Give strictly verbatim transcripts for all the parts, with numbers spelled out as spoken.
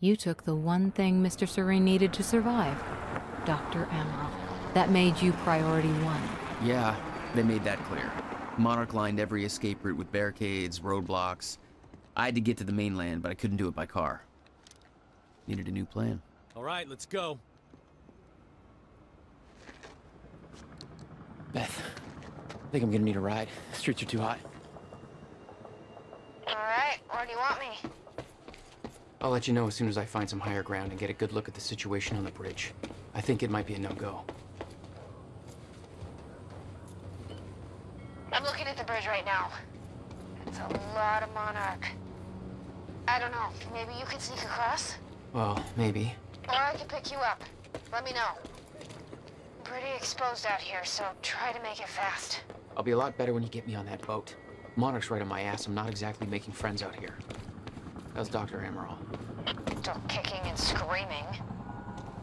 You took the one thing Mister Serene needed to survive, Doctor Amaral. That made you priority one. Yeah, they made that clear. Monarch lined every escape route with barricades, roadblocks. I had to get to the mainland, but I couldn't do it by car. Needed a new plan. All right, let's go. Beth, I think I'm gonna need a ride. The streets are too hot. All right, where do you want me? I'll let you know as soon as I find some higher ground and get a good look at the situation on the bridge. I think it might be a no-go. I'm looking at the bridge right now. It's a lot of Monarch. I don't know, maybe you could sneak across? Well, maybe. Or I could pick you up. Let me know. I'm pretty exposed out here, so try to make it fast. I'll be a lot better when you get me on that boat. Monarch's right on my ass. I'm not exactly making friends out here. How's Doctor Amaral? Still kicking and screaming.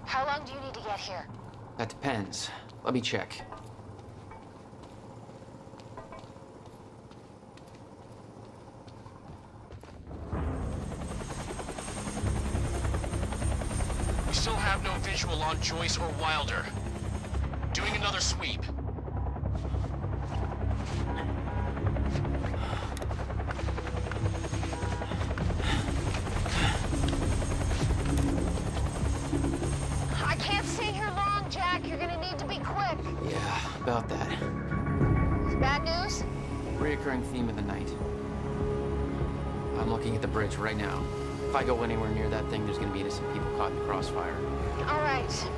How long do you need to get here? That depends. Let me check. We still have no visual on Joyce or Wilder. Doing another sweep. About that. Bad news? Reoccurring theme of the night. I'm looking at the bridge right now. If I go anywhere near that thing, there's gonna be innocent people caught in the crossfire. All right.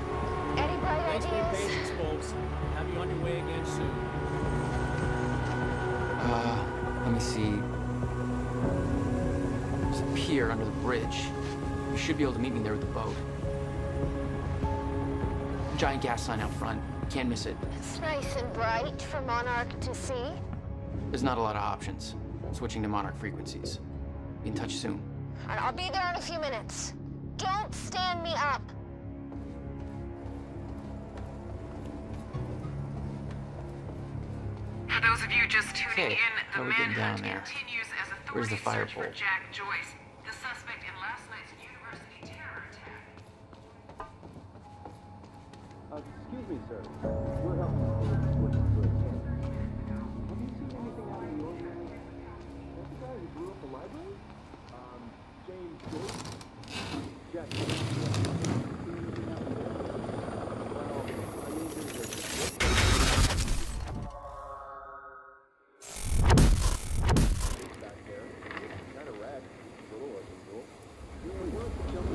Any bright ideas? Thanks for your patience, folks. Have you on your way again soon. Uh, let me see. There's a pier under the bridge. You should be able to meet me there with the boat. Giant gas sign out front. Can't miss it. It's nice and bright for Monarch to see. There's not a lot of options. Switching to Monarch frequencies. Be in touch soon. Right, I'll be there in a few minutes. Don't stand me up. For those of you just tuning okay. in, the manhunt continues as authorities the fire search pole? for Jack Joyce, the suspect in last night's university terror attack. Uh, excuse me, sir. We're helping you with the bridge. Have you seen anything out of the ordinary? That's the guy who blew up the library? Um, James Joyce? Jack Joyce. Back there. Not a rat. It's a little like a fool. You were worth the jump.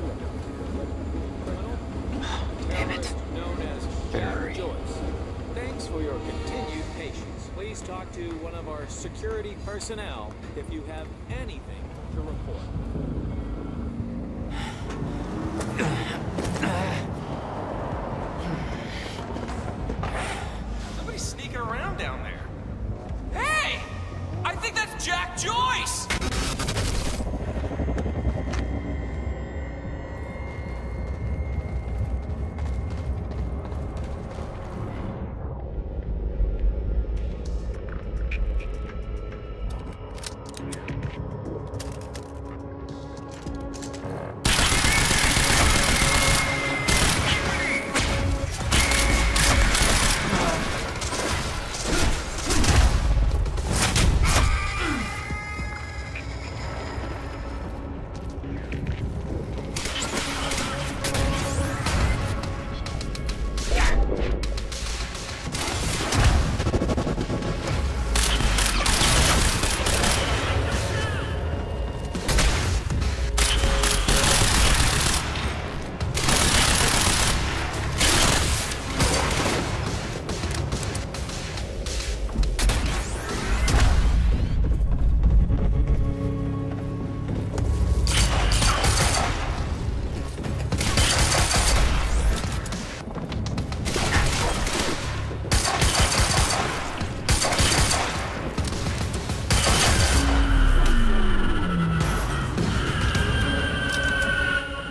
Damn it. Jack Joyce. Thanks for your continued patience. Please talk to one of our security personnel if you have anything to report. Somebody's sneaking around down there. Hey! I think that's Jack Joyce!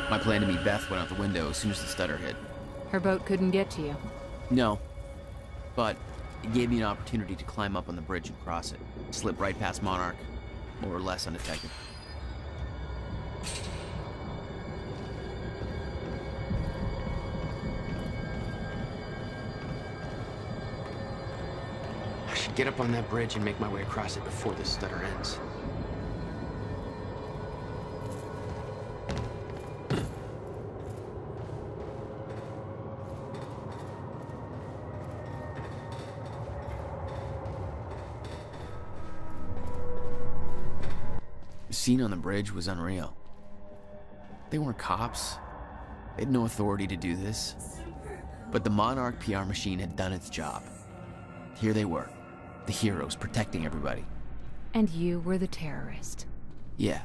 My plan to meet Beth went out the window as soon as the stutter hit. Her boat couldn't get to you? No. But it gave me an opportunity to climb up on the bridge and cross it. Slip right past Monarch, more or less undetected. should get up on that bridge and make my way across it before this stutter ends. The scene on the bridge was unreal. They weren't cops. They had no authority to do this. But the Monarch P R machine had done its job. Here they were, the heroes protecting everybody. And you were the terrorist. Yeah.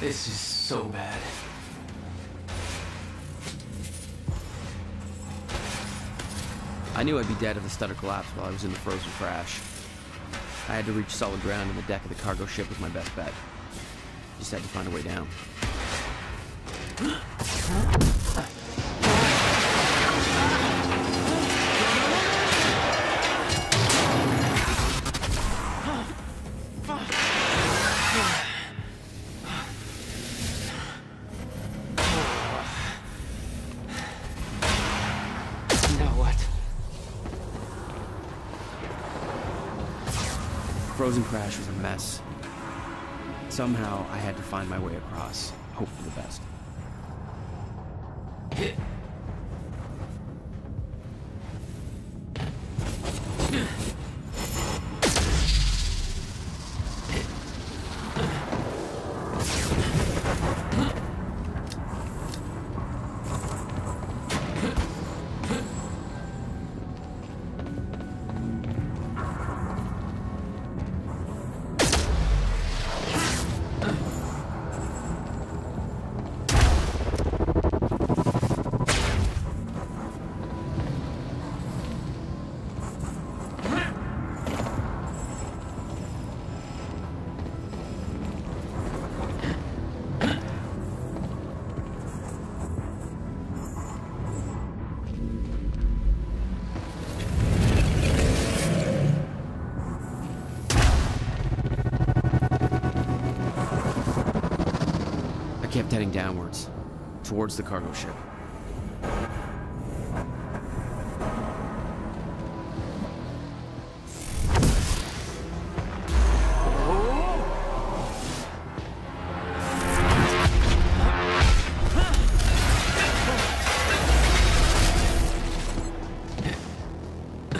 This is so bad. I knew I'd be dead if the stutter collapsed while I was in the frozen crash. I had to reach solid ground in the deck of the cargo ship with my best bet. Just had to find a way down. Frozen crash was a mess. Somehow, I had to find my way across. Hope for the best. Heading downwards, towards the cargo ship.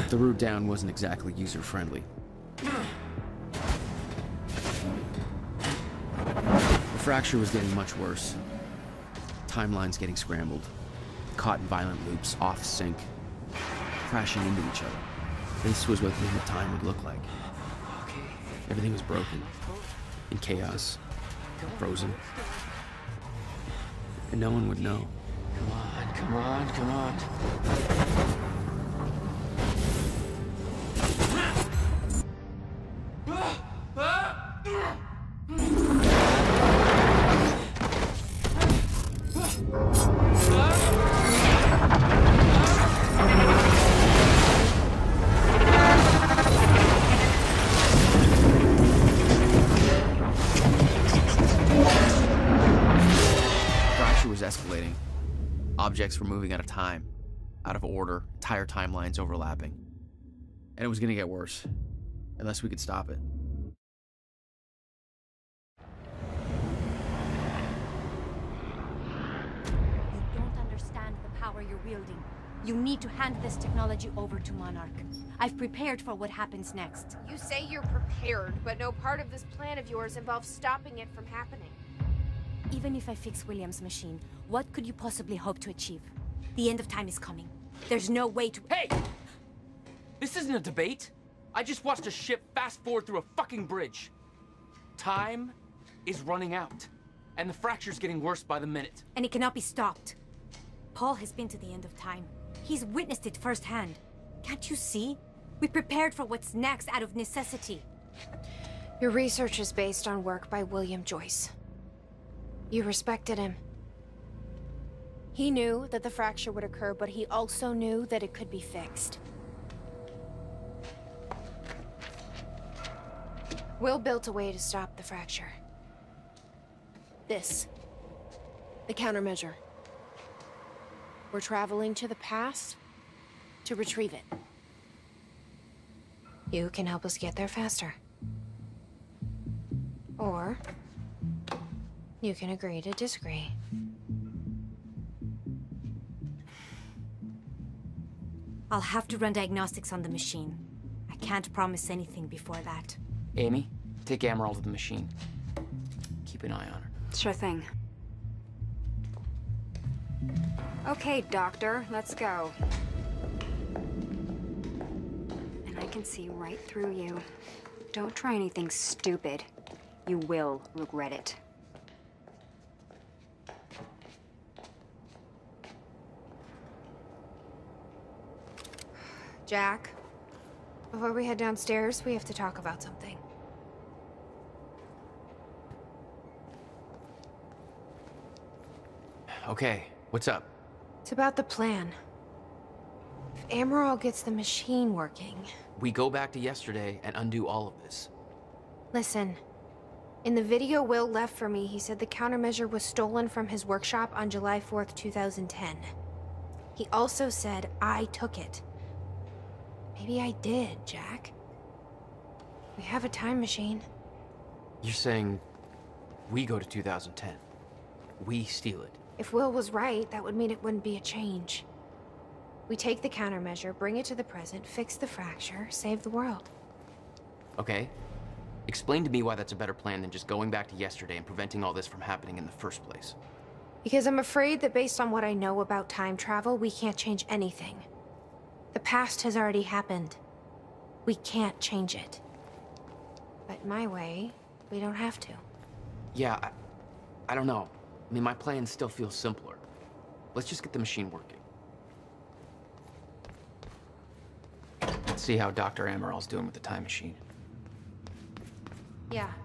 The route down wasn't exactly user-friendly. The fracture was getting much worse. Timelines getting scrambled. Caught in violent loops, off sync. Crashing into each other. This was what the time would look like. Everything was broken. In chaos. Frozen. And no one would know. Come on, come on, come on. Objects were moving out of time, out of order, entire timelines overlapping. And it was going to get worse, unless we could stop it. You don't understand the power you're wielding. You need to hand this technology over to Monarch. I've prepared for what happens next. You say you're prepared, but no part of this plan of yours involves stopping it from happening. Even if I fix William's machine, what could you possibly hope to achieve? The end of time is coming. There's no way to— Hey! This isn't a debate. I just watched a ship fast forward through a fucking bridge. Time is running out, and the fracture's getting worse by the minute. And it cannot be stopped. Paul has been to the end of time. He's witnessed it firsthand. Can't you see? We prepared for what's next out of necessity. Your research is based on work by William Joyce. You respected him. He knew that the fracture would occur, but he also knew that it could be fixed. Will built a way to stop the fracture. This. The countermeasure. We're traveling to the past to retrieve it. You can help us get there faster. Or... you can agree to disagree. I'll have to run diagnostics on the machine. I can't promise anything before that. Amy, take Amaral to the machine. Keep an eye on her. Sure thing. Okay, Doctor, let's go. And I can see right through you. Don't try anything stupid. You will regret it. Jack, Before we head downstairs, we have to talk about something. Okay, what's up? It's about the plan. If Amaral gets the machine working... We go back to yesterday and undo all of this. Listen. In the video Will left for me, he said the countermeasure was stolen from his workshop on July fourth, two thousand ten. He also said I took it. Maybe I did, Jack. We have a time machine. You're saying we go to two thousand ten. We steal it. If Will was right, that would mean it wouldn't be a change. We take the countermeasure, bring it to the present, fix the fracture, save the world. Okay. Explain to me why that's a better plan than just going back to yesterday and preventing all this from happening in the first place. Because I'm afraid that based on what I know about time travel, we can't change anything. The past has already happened. We can't change it. But my way, we don't have to. Yeah, I, I don't know. I mean, my plan still feels simpler. Let's just get the machine working. Let's see how Doctor Amaral's doing with the time machine. Yeah.